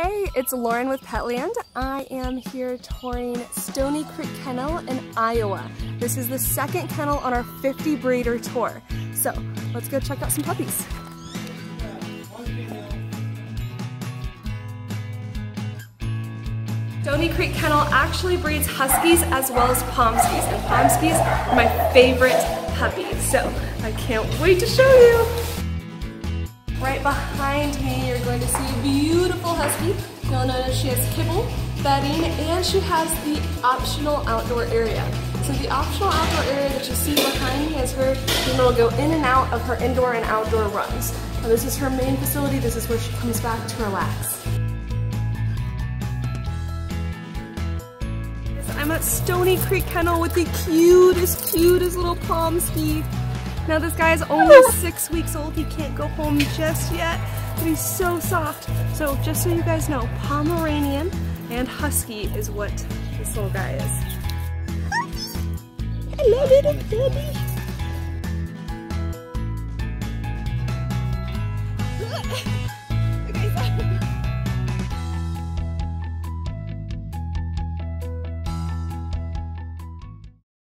Hey, it's Lauren with Petland. I am here touring Stoney Creek Kennel in Iowa. This is the second kennel on our 50 breeder tour. So let's go check out some puppies. Stoney Creek Kennel actually breeds Huskies as well as Pomskies, and Pomskies are my favorite puppy, so I can't wait to show you. Right behind me, you're going to see a beautiful husky. You'll notice she has kibble, bedding, and she has the optional outdoor area. So the optional outdoor area that you see behind me is her will go in and out of her indoor and outdoor runs. Now, this is her main facility. This is where she comes back to relax. I'm at Stoney Creek Kennel with the cutest little Pomskie. Now this guy is only 6 weeks old. He can't go home just yet, but he's so soft. So just so you guys know, Pomeranian and Husky is what this little guy is. Hello, little baby.